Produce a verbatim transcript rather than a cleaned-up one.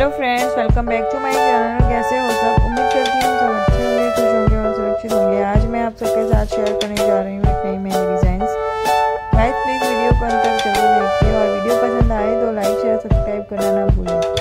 Hello friends, welcome back to my channel. कैसे हो सब? उम्मीद करती हूँ सब अच्छे होंगे, खुश होंगे और सुरक्षित होंगे। आज मैं आप सबके साथ शेयर करने जा रही हूँ एक नई मेरी डिज़ाइंस। गाइस प्लीज़ वीडियो को अंत तक जरूर देखिए और वीडियो पसंद आए तो लाइक शेयर सब्सक्राइब करना ना भूलें।